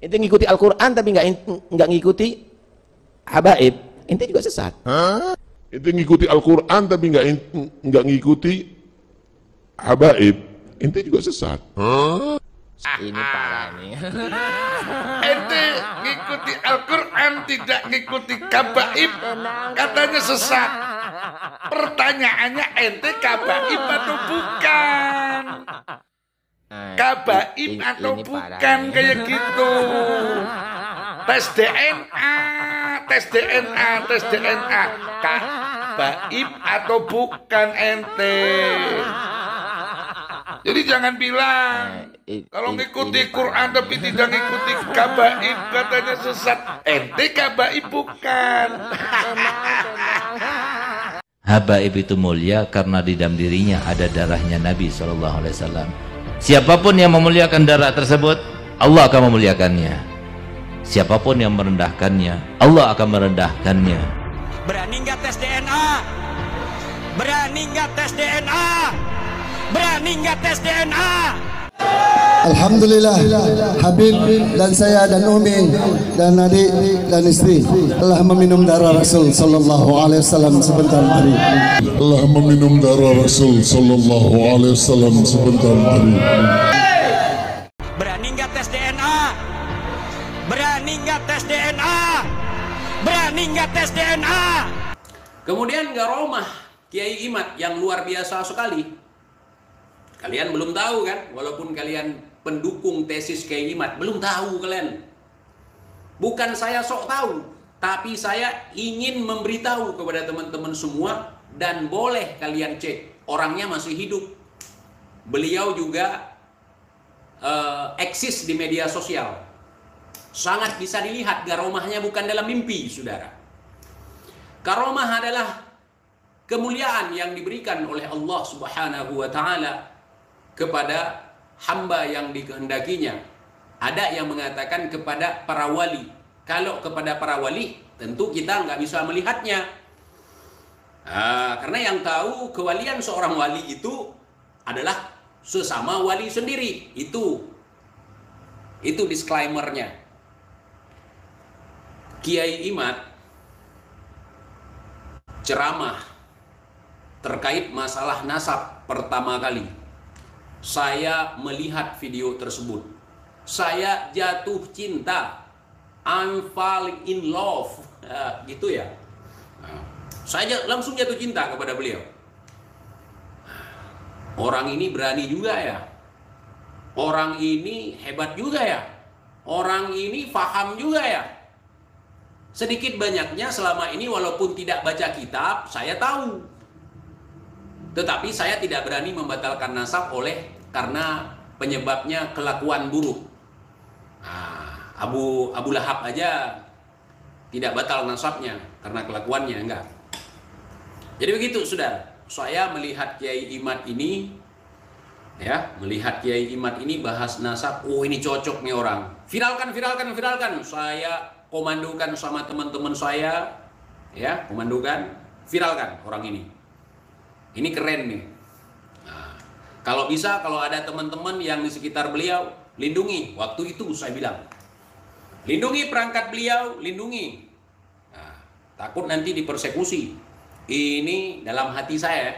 Ente ngikuti Al-Qur'an tapi nggak ngikuti habaib, ente juga sesat. Ente ngikuti Al-Qur'an tapi nggak ngikuti habaib, ente juga sesat. Ini parah nih. Ente ngikuti Al-Qur'an tidak ngikuti kabaib, katanya sesat. Pertanyaannya, ente kabaib atau bukan? Kabaib atau bukan, kayak gitu. Tes DNA, tes DNA, tes DNA. Kabaib atau bukan ente? Jadi jangan bilang kalau ngikuti Quran tapi tidak ngikuti kabaib katanya sesat. Ente kabaib bukan. Habaib itu mulia karena di dalam dirinya ada darahnya Nabi SAW. Siapapun yang memuliakan darah tersebut, Allah akan memuliakannya. Siapapun yang merendahkannya, Allah akan merendahkannya. Berani nggak tes DNA? Berani nggak tes DNA? Berani nggak tes DNA? Alhamdulillah, Habib dan saya dan Umi dan adik dan istri telah meminum darah Rasul Sallallahu Alaihi Wasallam sebentar hari. Telah meminum darah Rasul Sallallahu Alaihi Wasallam sebentar hari. Berani nggak tes DNA? Berani nggak tes DNA? Berani nggak tes DNA? Kemudian Garomah Kiai Imad yang luar biasa sekali. Kalian belum tahu kan, walaupun kalian pendukung tesis Kiai Imad, belum tahu kalian. Bukan saya sok tahu, tapi saya ingin memberitahu kepada teman-teman semua, dan boleh kalian cek, orangnya masih hidup. Beliau juga eksis di media sosial. Sangat bisa dilihat, karomahnya bukan dalam mimpi, saudara. Karomah adalah kemuliaan yang diberikan oleh Allah Subhanahu wa Ta'ala kepada hamba yang dikehendakinya. Ada yang mengatakan kepada para wali. Kalau kepada para wali, tentu kita nggak bisa melihatnya. Karena yang tahu kewalian seorang wali itu adalah sesama wali sendiri. Itu disclaimer-nya. Kiai Imad ceramah terkait masalah nasab pertama kali. Saya melihat video tersebut. Saya jatuh cinta. I'm falling in love. Gitu ya. Saya langsung jatuh cinta kepada beliau. Orang ini berani juga ya. Orang ini hebat juga ya. Orang ini paham juga ya. Sedikit banyaknya selama ini walaupun tidak baca kitab, saya tahu. Tetapi saya tidak berani membatalkan nasab karena penyebabnya kelakuan buruk. Abu Lahab aja tidak batal nasabnya karena kelakuannya, enggak. Jadi begitu, saudara. Saya melihat Kiai Imad ini, ya, melihat Kiai Imad ini bahas nasab. Oh, ini cocok nih orang. Viralkan, viralkan, viralkan. Saya komandokan sama teman-teman saya, ya, komandokan, viralkan orang ini. Ini keren nih. Nah, kalau bisa, kalau ada teman-teman yang di sekitar beliau, lindungi. Waktu itu saya bilang, lindungi perangkat beliau, lindungi. Nah, takut nanti dipersekusi. Ini dalam hati saya,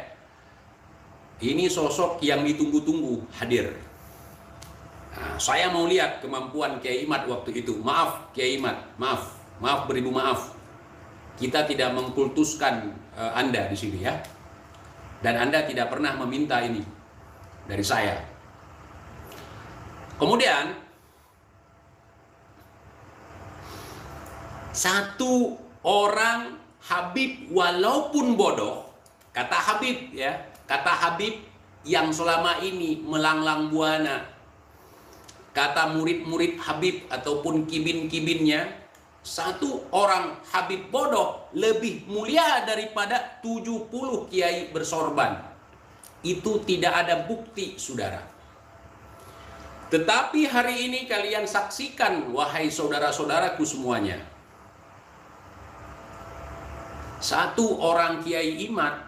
ini sosok yang ditunggu-tunggu hadir. Nah, saya mau lihat kemampuan Kiai Imad waktu itu. Maaf Kiai Imad, maaf beribu maaf. Kita tidak mengkultuskan Anda di sini ya. Dan Anda tidak pernah meminta ini dari saya. Kemudian, satu orang Habib walaupun bodoh, kata Habib ya, kata Habib yang selama ini melanglang buana, kata murid-murid Habib ataupun kibin-kibinnya, satu orang Habib bodoh lebih mulia daripada 70 kiai bersorban. Itu tidak ada bukti, saudara. Tetapi hari ini kalian saksikan, wahai saudara-saudaraku semuanya. Satu orang Kiai Imad,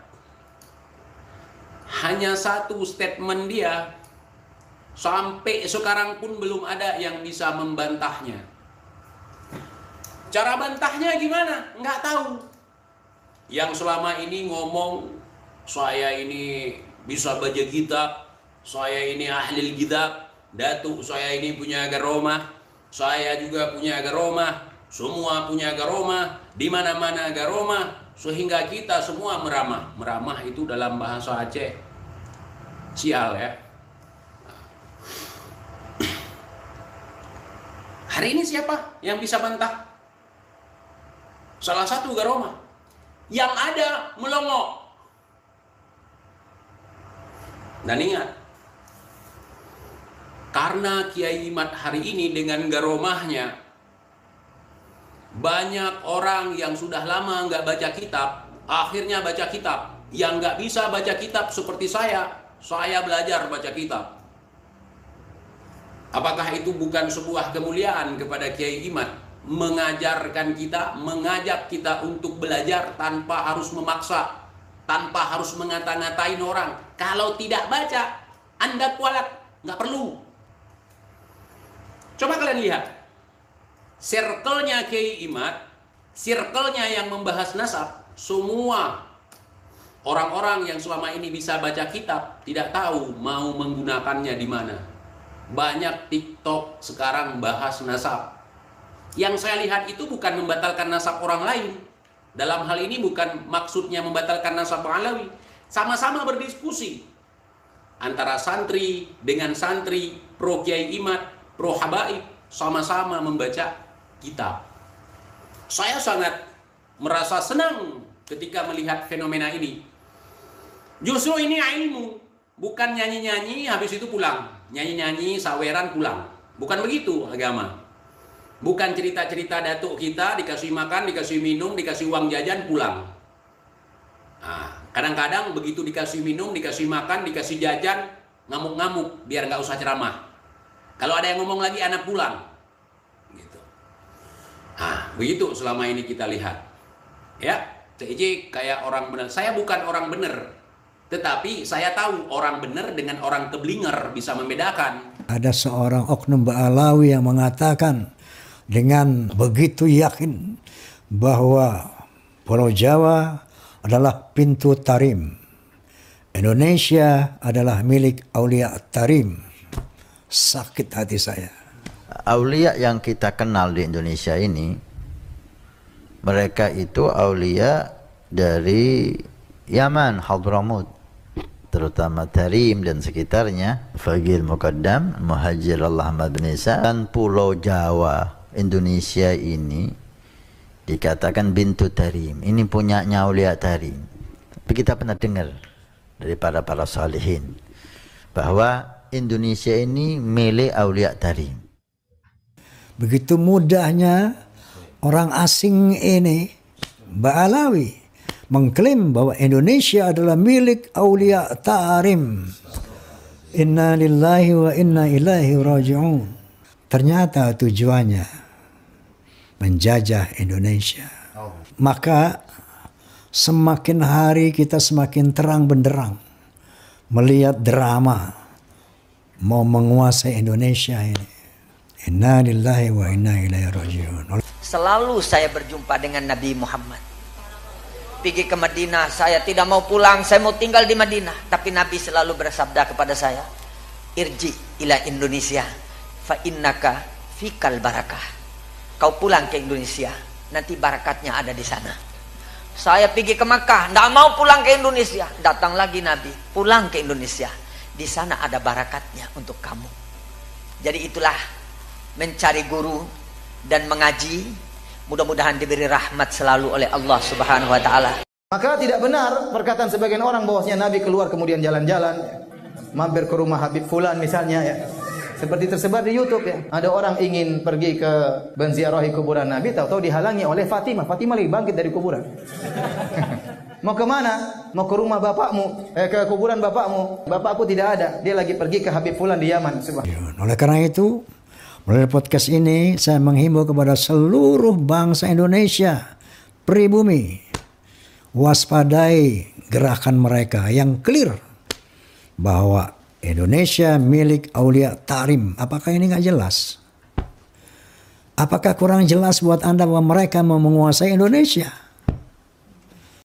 hanya satu statement dia Sampai sekarang pun belum ada yang bisa membantahnya. Cara bantahnya gimana? Nggak tahu. Yang selama ini ngomong, saya ini bisa baca kitab, saya ini ahli kitab, datuk saya ini punya garomah, saya juga punya garomah, semua punya garomah, di mana-mana garomah, sehingga kita semua meramah. Meramah itu dalam bahasa Aceh sial ya. Hari ini siapa yang bisa bantah? Salah satu garomah. Yang ada melongo. Dan ingat, karena Kiai Imad hari ini dengan garomahnya, banyak orang yang sudah lama nggak baca kitab, akhirnya baca kitab. Yang nggak bisa baca kitab seperti saya belajar baca kitab. Apakah itu bukan sebuah kemuliaan kepada Kiai Imad? Mengajarkan kita, mengajak kita untuk belajar tanpa harus memaksa, tanpa harus mengata-ngatain orang. Kalau tidak baca, Anda kualat, nggak perlu. Coba kalian lihat, circle-nya Kiai Imad, circle-nya yang membahas nasab, semua orang-orang yang selama ini bisa baca kitab, tidak tahu mau menggunakannya di mana. Banyak TikTok sekarang bahas nasab. Yang saya lihat itu bukan membatalkan nasab orang lain. Dalam hal ini bukan maksudnya membatalkan nasab Ba'alawi. Sama-sama berdiskusi antara santri dengan santri, pro Kiai Imad, pro Habaib, sama-sama membaca kitab. Saya sangat merasa senang ketika melihat fenomena ini. Justru ini ilmu, bukan nyanyi-nyanyi habis itu pulang. Nyanyi-nyanyi, saweran, pulang. Bukan begitu agama. Bukan cerita-cerita datuk kita, dikasih makan, dikasih minum, dikasih uang jajan, pulang. Kadang-kadang begitu dikasih minum, dikasih makan, dikasih jajan, ngamuk-ngamuk, biar nggak usah ceramah. Kalau ada yang ngomong lagi, anak pulang. Gitu. Begitu selama ini kita lihat. Ya, Cici kayak orang benar. Saya bukan orang benar. Tetapi saya tahu orang benar dengan orang keblinger bisa membedakan. Ada seorang oknum Ba'alawi yang mengatakan dengan begitu yakin bahwa Pulau Jawa adalah pintu Tarim. Indonesia adalah milik Aulia Tarim. Sakit hati saya. Aulia yang kita kenal di Indonesia ini, mereka itu Aulia dari Yaman, Hadramaut, terutama Tarim dan sekitarnya, Fagil Muqaddam, Muhajir Al-Ahmad bin Isa, dan Pulau Jawa Indonesia ini dikatakan bintu Tarim. Ini punyanya Aulia Tarim. Tapi kita pernah dengar dari para salihin bahwa Indonesia ini milik Aulia Tarim. Begitu mudahnya orang asing ini, Ba'alawi, mengklaim bahwa Indonesia adalah milik Aulia Tarim. Inna lillahi wa inna ilaihi raji'un. Ternyata tujuannya menjajah Indonesia. Maka semakin hari kita semakin terang benderang melihat drama mau menguasai Indonesia ini. Inna lillahi wa inna ilaihi raji'un. Selalu saya berjumpa dengan Nabi Muhammad. Pergi ke Madinah, saya tidak mau pulang, saya mau tinggal di Madinah. Tapi Nabi selalu bersabda kepada saya, irji ila Indonesia, fa innaka fikal barakah. Kau pulang ke Indonesia, nanti barakatnya ada di sana. Saya pergi ke Mekah, tidak mau pulang ke Indonesia. Datang lagi Nabi, pulang ke Indonesia. Di sana ada barakatnya untuk kamu. Jadi itulah mencari guru dan mengaji. Mudah-mudahan diberi rahmat selalu oleh Allah Subhanahu wa Ta'ala. Maka tidak benar perkataan sebagian orang bahwasanya Nabi keluar kemudian jalan-jalan, mampir ke rumah Habib Fulan misalnya ya. Seperti tersebar di YouTube ya. Ada orang ingin pergi ke benziarahi kuburan Nabi, tahu-tahu dihalangi oleh Fatimah. Fatimah lagi bangkit dari kuburan. Mau ke mana? Mau ke rumah bapakmu, ke kuburan bapakmu. Bapakku tidak ada, dia lagi pergi ke Habib Fulan di Yaman. Oleh karena itu, melalui podcast ini saya menghimbau kepada seluruh bangsa Indonesia pribumi, waspadai gerakan mereka yang clear bahwa Indonesia milik Aulia Tarim. Apakah ini nggak jelas? Apakah kurang jelas buat Anda bahwa mereka mau menguasai Indonesia?